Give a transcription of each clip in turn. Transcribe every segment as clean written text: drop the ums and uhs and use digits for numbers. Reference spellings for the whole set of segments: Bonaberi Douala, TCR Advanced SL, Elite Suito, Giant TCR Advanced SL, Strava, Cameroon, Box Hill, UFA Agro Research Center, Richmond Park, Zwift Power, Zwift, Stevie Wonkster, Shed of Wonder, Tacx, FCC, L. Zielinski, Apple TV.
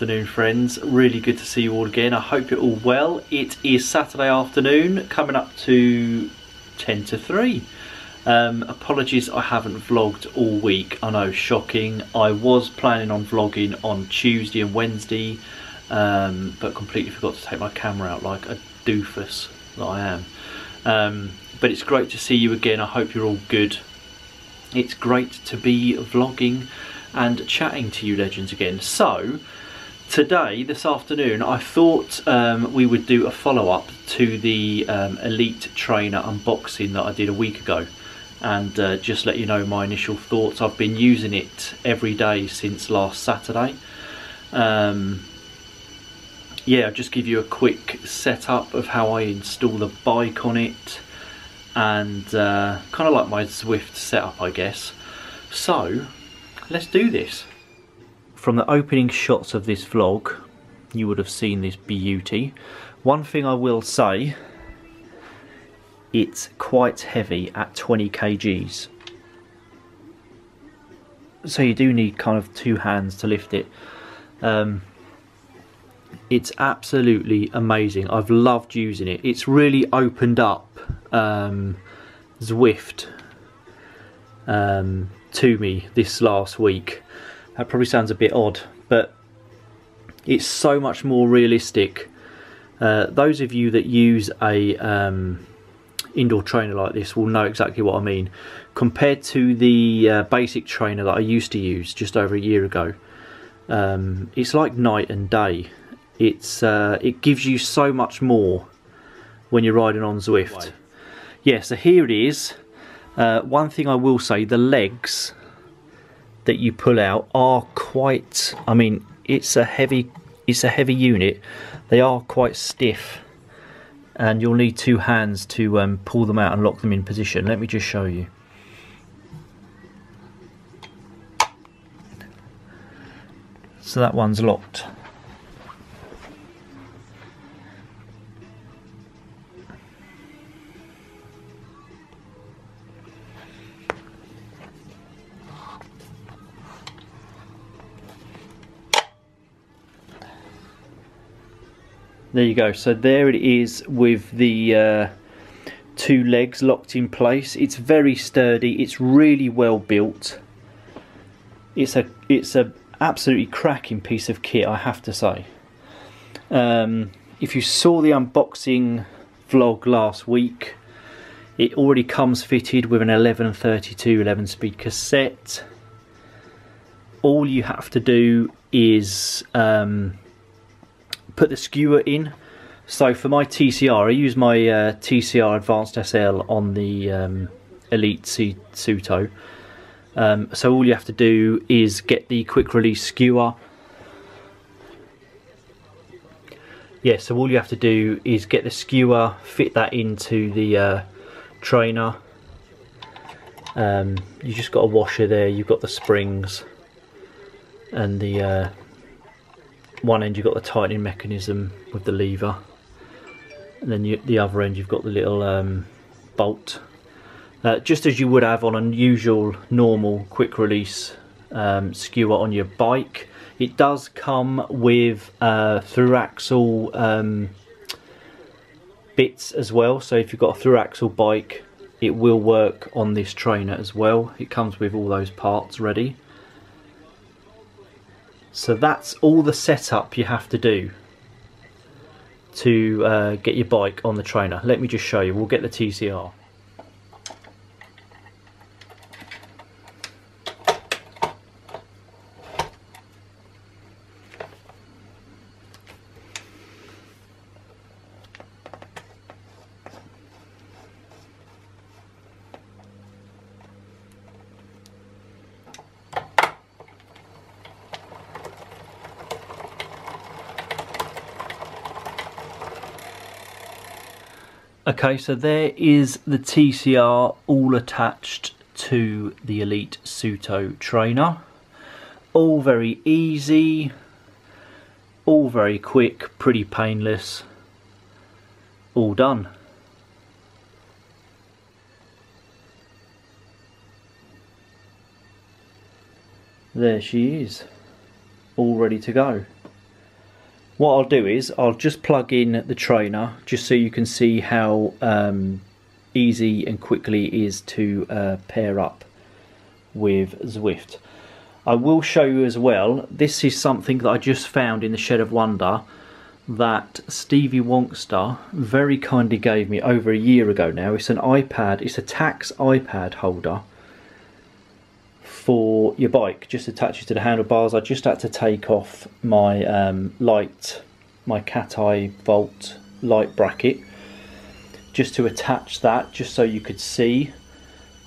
afternoon, friends. Really good to see you all again. I hope you're all well. It is Saturday afternoon, coming up to 10 to 3. Apologies I haven't vlogged all week. I know, shocking. I was planning on vlogging on Tuesday and Wednesday, but completely forgot to take my camera out like a doofus that I am. But it's great to see you again. I hope you're all good. It's great to be vlogging and chatting to you legends again. So today, this afternoon, I thought we would do a follow-up to the Elite Trainer unboxing that I did a week ago, and just let you know my initial thoughts. I've been using it every day since last Saturday. Yeah, I'll just give you a quick setup of how I install the bike on it, and kind of like my Zwift setup, I guess. So let's do this. From the opening shots of this vlog, you would have seen this beauty. One thing I will say, it's quite heavy at 20 kgs, so you do need kind of two hands to lift it. It's absolutely amazing. I've loved using it. It's really opened up Zwift to me this last week. That probably sounds a bit odd, but it's so much more realistic. Those of you that use a indoor trainer like this will know exactly what I mean. Compared to the basic trainer that I used to use just over a year ago, it's like night and day. It's it gives you so much more when you're riding on Zwift. Yeah, so here it is. One thing I will say, the legs that you pull out are quite, I mean, it's a heavy unit. They are quite stiff, and you'll need two hands to pull them out and lock them in position. Let me just show you. So that one's locked. There you go. So there it is with the two legs locked in place. It's very sturdy. It's really well built. It's a absolutely cracking piece of kit, I have to say. If you saw the unboxing vlog last week, it already comes fitted with an 1132 11-speed cassette. All you have to do is put the skewer in. So for my TCR, I use my TCR Advanced SL on the Elite Suito. So all you have to do is get the quick release skewer. Yeah, so all you have to do is get the skewer, fit that into the trainer. You just got a washer there, you've got the springs and the one end you've got the tightening mechanism with the lever, and then the other end you've got the little bolt, just as you would have on a usual normal quick release skewer on your bike. It does come with through axle bits as well, so if you've got a through axle bike, it will work on this trainer as well. It comes with all those parts ready. So that's all the setup you have to do to get your bike on the trainer. Let me just show you. We'll get the TCR. Okay, so there is the TCR all attached to the Elite Suito trainer. All very easy, all very quick, pretty painless, all done. There she is, all ready to go. what I'll do is I'll just plug in the trainer just so you can see how easy and quickly it is to pair up with Zwift. I will show you as well, this is something that I just found in the Shed of Wonder that Stevie Wonkster very kindly gave me over a year ago now. It's an iPad, it's a Tacx iPad holder for your bike, just attaches to the handlebars. I just had to take off my light, my cat eye volt light bracket just to attach that, just so you could see.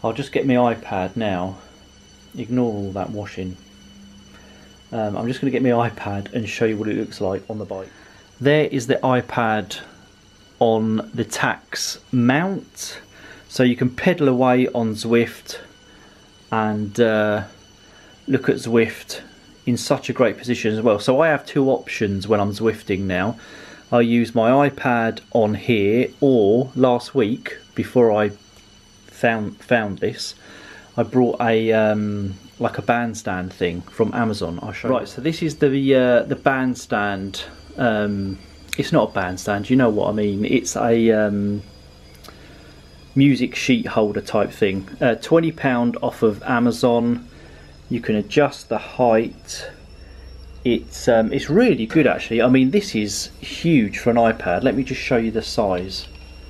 I'll just get my iPad now, ignore all that washing. I'm just going to get my iPad and show you what it looks like on the bike. There is the iPad on the Tacx mount, so you can pedal away on Zwift and look at Zwift in such a great position as well. So I have two options when I'm Zwifting now. I use my iPad on here, or last week before I found this, I brought a like a bandstand thing from Amazon. I'll show you. Right, so this is the bandstand. It's not a bandstand, you know what I mean. It's a music sheet holder type thing. £20 off of Amazon. You can adjust the height. It's really good actually. I mean, this is huge for an iPad. Let me just show you the size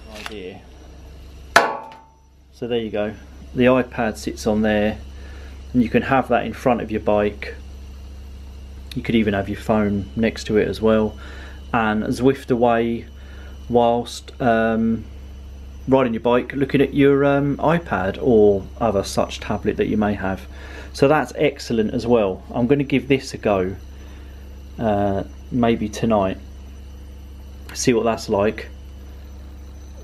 right here. So there you go. The iPad sits on there and you can have that in front of your bike. You could even have your phone next to it as well and Zwift away whilst riding your bike, looking at your iPad or other such tablet that you may have. So that's excellent as well. I'm going to give this a go maybe tonight, see what that's like,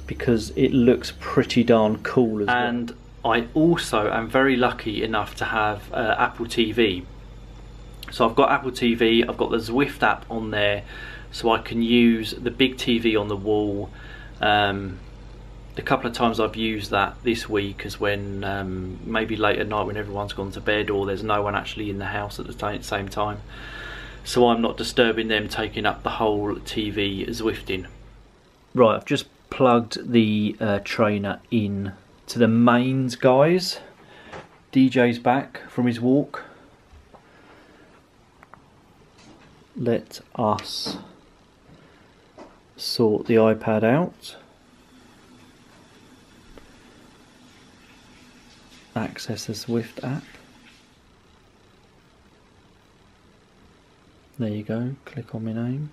because it looks pretty darn cool as well. And I also am very lucky enough to have Apple TV. So I've got Apple TV, I've got the Zwift app on there, so I can use the big TV on the wall. A couple of times I've used that this week is when maybe late at night when everyone's gone to bed or there's no one actually in the house at the same time. So I'm not disturbing them taking up the whole TV Zwifting. Right, I've just plugged the trainer in to the mains, guys. DJ's back from his walk. Let us sort the iPad out. Access the Zwift app. There you go, click on my name.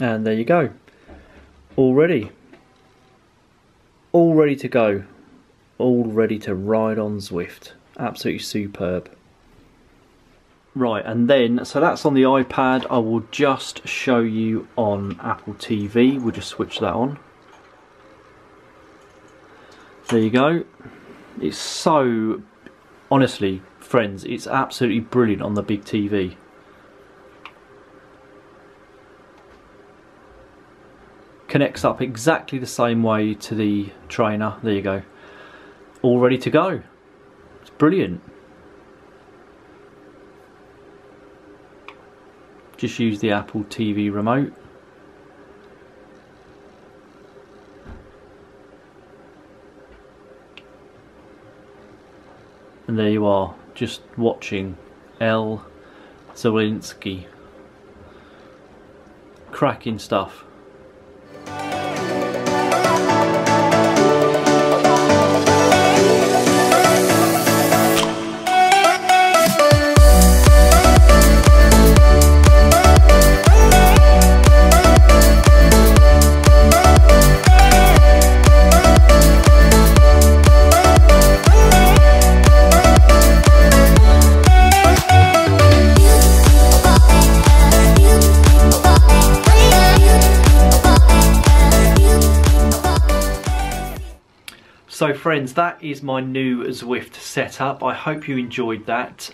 And there you go, all ready to go, all ready to ride on Zwift. Absolutely superb. Right, and then so that's on the iPad. I will just show you on Apple TV. We'll just switch that on. There you go. It's so, honestly friends, it's absolutely brilliant on the big TV. Connects up exactly the same way to the trainer. There you go, all ready to go. It's brilliant. Just use the Apple TV remote. And there you are, just watching L. Zielinski. Cracking stuff. So friends, that is my new Zwift setup. I hope you enjoyed that.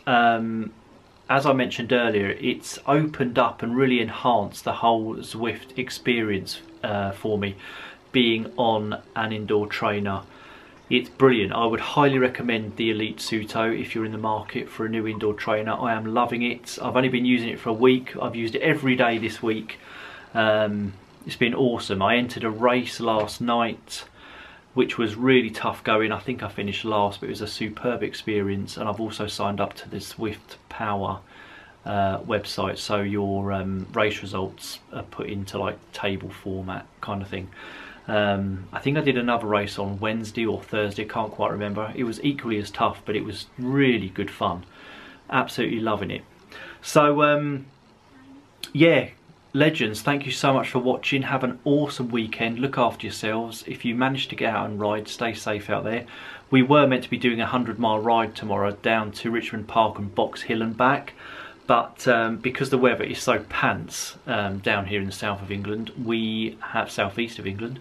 as I mentioned earlier, it's opened up and really enhanced the whole Zwift experience for me, being on an indoor trainer. It's brilliant. I would highly recommend the Elite Suito if you're in the market for a new indoor trainer. I am loving it. I've only been using it for a week. I've used it every day this week. It's been awesome. I entered a race last night, which was really tough going. I think I finished last, but it was a superb experience. And I've also signed up to the Zwift Power website, so your race results are put into like table format kind of thing. I think I did another race on Wednesday or Thursday, can't quite remember. It was equally as tough, but it was really good fun. Absolutely loving it. So, yeah, legends, thank you so much for watching. Have an awesome weekend. Look after yourselves. If you manage to get out and ride, stay safe out there. We were meant to be doing a 100-mile ride tomorrow down to Richmond Park and Box Hill and back. But because the weather is so pants down here in the south of England, southeast of England,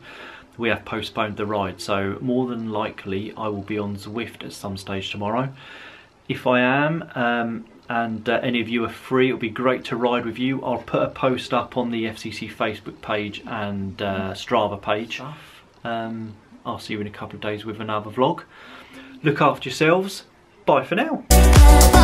we have postponed the ride. So more than likely, I will be on Zwift at some stage tomorrow. If I am, and any of you are free, it'll be great to ride with you. I'll put a post up on the FCC Facebook page and Strava page. I'll see you in a couple of days with another vlog. Look after yourselves. Bye for now.